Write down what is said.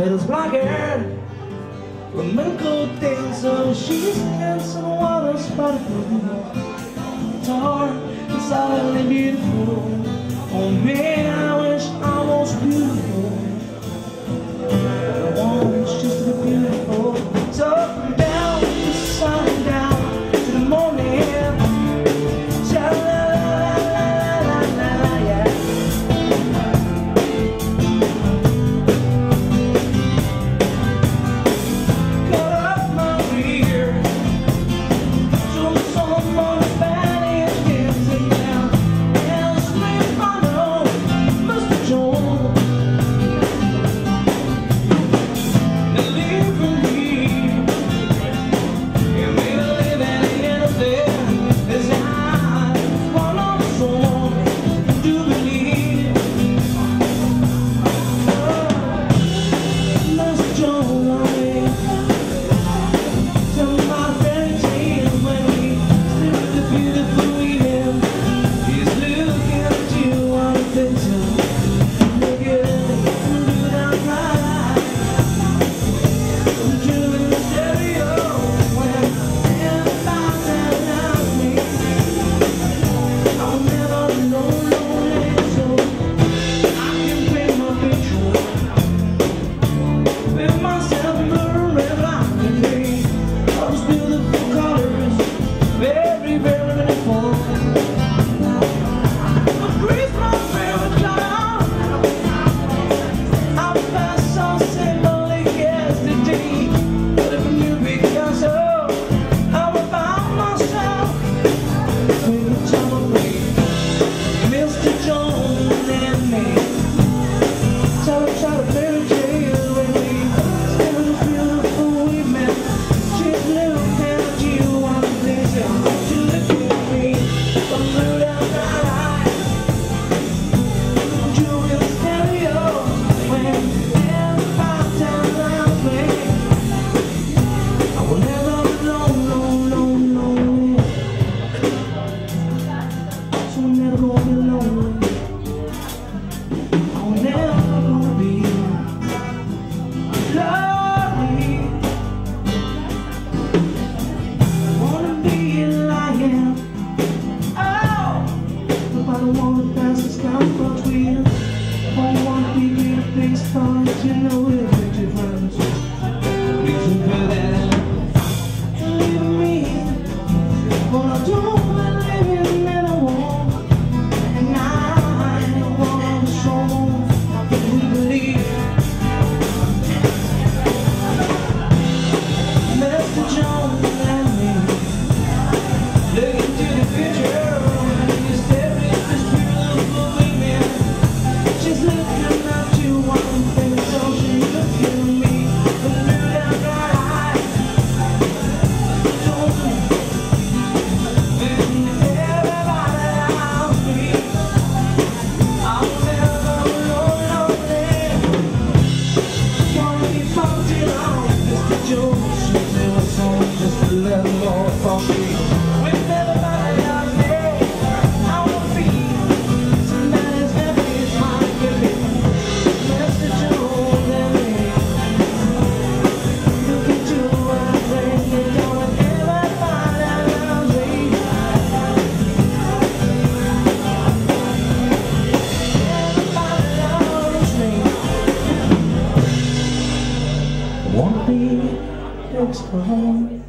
Petals black hair, flamenco dancer. She's dancing while I'm spotting her guitar. It's silently beautiful. Oh man, I wish I was beautiful. I want just to be beautiful. So from down to sundown to the morning, next for home.